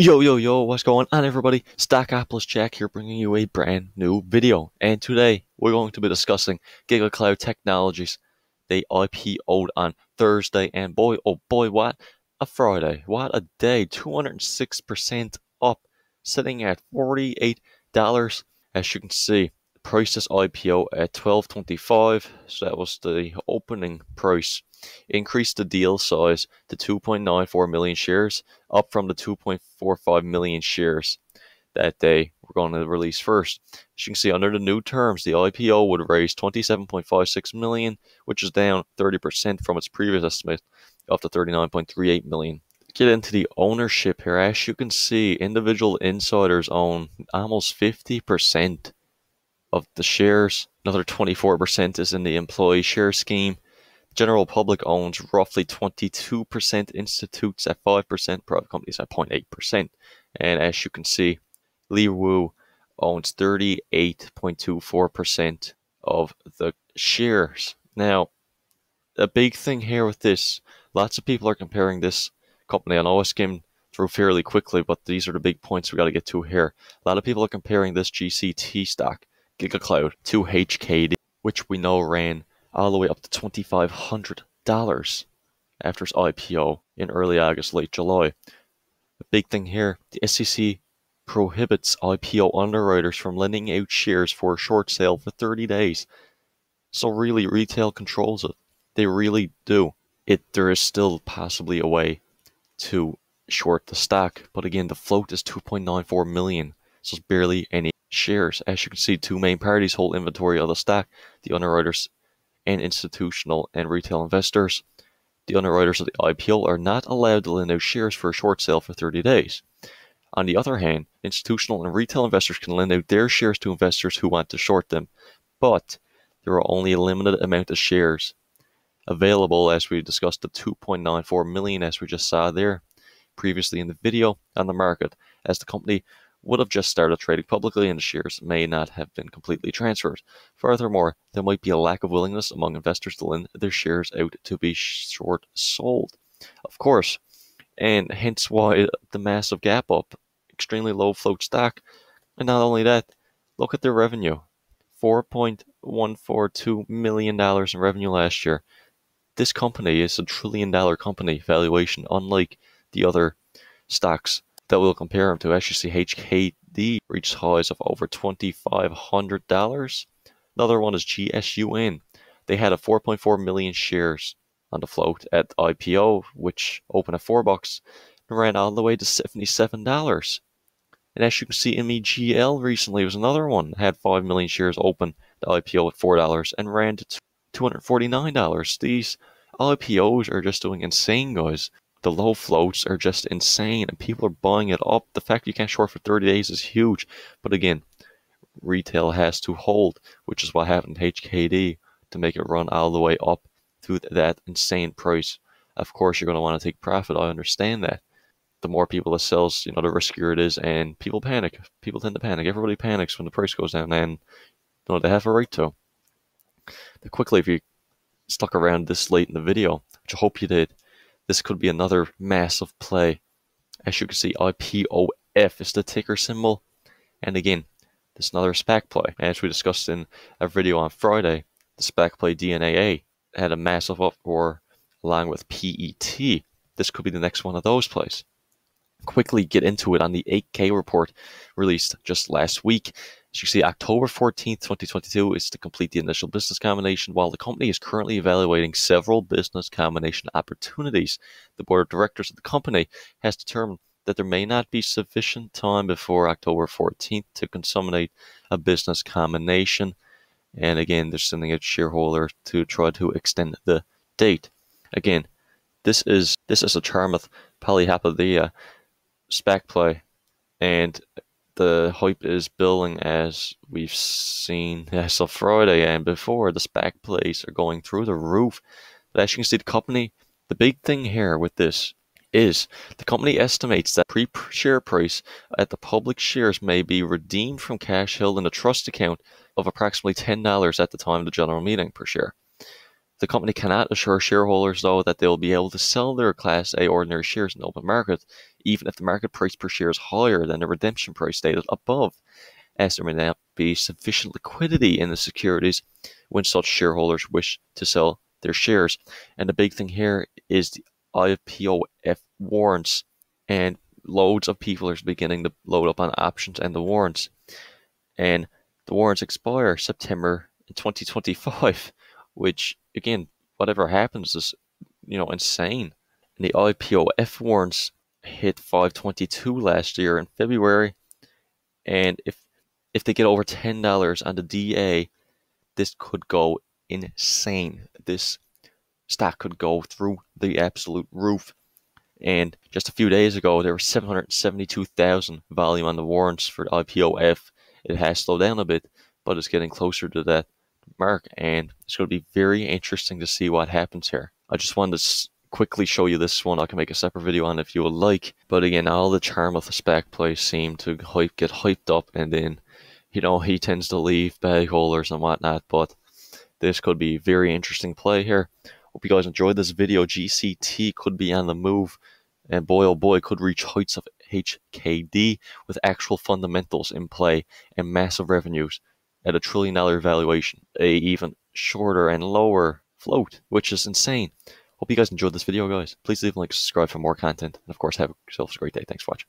Yo, what's going on everybody? StackApples Jack here, bringing you a brand new video, and today we're going to be discussing Giga Cloud Technologies. They IPO'd on Thursday, and boy oh boy, what a Friday, what a day. 206% up, sitting at $48. As you can see, the price is IPO at $12.25, so that was the opening price. Increased the deal size to 2.94 million shares, up from the 2.45 million shares that they were going to release first. As you can see, under the new terms, the IPO would raise $27.56 million, which is down 30% from its previous estimate up to $39.38 million. Get into the ownership here. As you can see, individual insiders own almost 50% of the shares. Another 24% is in the employee share scheme. General public owns roughly 22%, institutes at 5%, private companies at 0.8%. And as you can see, Li Wu owns 38.24% of the shares. Now, a big thing here with this, lots of people are comparing this company. I know I skimmed through fairly quickly, but these are the big points we got to get to here. A lot of people are comparing this GCT stock, GigaCloud, to HKD, which we know ran all the way up to $2,500 after its IPO in early August, late July. The big thing here, the SEC prohibits IPO underwriters from lending out shares for a short sale for 30 days. So really, retail controls it. They really do. There is still possibly a way to short the stock. But again, the float is 2.94 million, so it's barely any shares. As you can see, two main parties hold inventory of the stock, the underwriters and institutional and retail investors. The underwriters of the IPO are not allowed to lend out shares for a short sale for 30 days. On the other hand, institutional and retail investors can lend out their shares to investors who want to short them, but there are only a limited amount of shares available, as we discussed, the 2.94 million as we just saw there previously in the video, on the market, as the company would have just started trading publicly and the shares may not have been completely transferred. Furthermore, there might be a lack of willingness among investors to lend their shares out to be short sold, of course, and hence why the massive gap up, extremely low float stock. And not only that, look at their revenue, $4.142 million in revenue last year. This company is a $1 trillion company valuation, unlike the other stocks that we'll compare them to. As you see, HKD reached highs of over $2,500. Another one is GSUN. They had a 4.4 million shares on the float at IPO, which opened at $4 and ran all the way to $77. And as you can see, MEGL recently was another one, had 5 million shares open the IPO at $4 and ran to $249. These IPOs are just doing insane, guys. The low floats are just insane, and people are buying it up. The fact you can't short for 30 days is huge. But again, retail has to hold, which is what happened to HKD to make it run all the way up to that insane price. Of course, you're going to want to take profit. I understand that. The more people that sells, the riskier it is, and people panic. People tend to panic. Everybody panics when the price goes down, and they have a right to. But quickly, if you stuck around this late in the video, which I hope you did, this could be another massive play. As you can see, IPOF is the ticker symbol. And again, this is another SPAC play. As we discussed in a video on Friday, the SPAC play DNAA had a massive uproar along with PET. This could be the next one of those plays. Quickly get into it on the 8K report released just last week. As you see, October 14th, 2022 is to complete the initial business combination. While the company is currently evaluating several business combination opportunities, the board of directors of the company has determined that there may not be sufficient time before October 14th to consummate a business combination. And again, they're sending a shareholder to try to extend the date. Again, this is a Charmouth Polyhappadia SPAC play, and the hype is building, as we've seen as of Friday and before. The SPAC plays are going through the roof. But as you can see, the company, the big thing here with this is the company estimates that pre-share price at the public shares may be redeemed from cash held in a trust account of approximately $10 at the time of the general meeting per share. The company cannot assure shareholders, though, that they will be able to sell their Class A ordinary shares in the open market even if the market price per share is higher than the redemption price stated above, as there may not be sufficient liquidity in the securities when such shareholders wish to sell their shares. And the big thing here is the IPOF warrants, and loads of people are beginning to load up on options and the warrants. And the warrants expire September 2025, which again, whatever happens is, you know, insane. And the IPOF warrants hit 522 last year in February, and if they get over $10 on the DA, this could go insane. This stock could go through the absolute roof. And just a few days ago, there were 772,000 volume on the warrants for the IPOF. It has slowed down a bit, but it's getting closer to that mark, and it's going to be very interesting to see what happens here. I just wanted to quickly show you this one. I can make a separate video on it if you would like. But again, all the charm of the SPAC play seemed to get hyped up, and then, you know, he tends to leave bag holders and whatnot. But this could be a very interesting play here. Hope you guys enjoyed this video. GCT could be on the move, and boy oh boy, could reach heights of HKD with actual fundamentals in play and massive revenues at a $1 trillion valuation, a even shorter and lower float, which is insane. Hope you guys enjoyed this video, guys. Please leave a like, subscribe for more content, and of course, have yourselves a great day. Thanks for watching.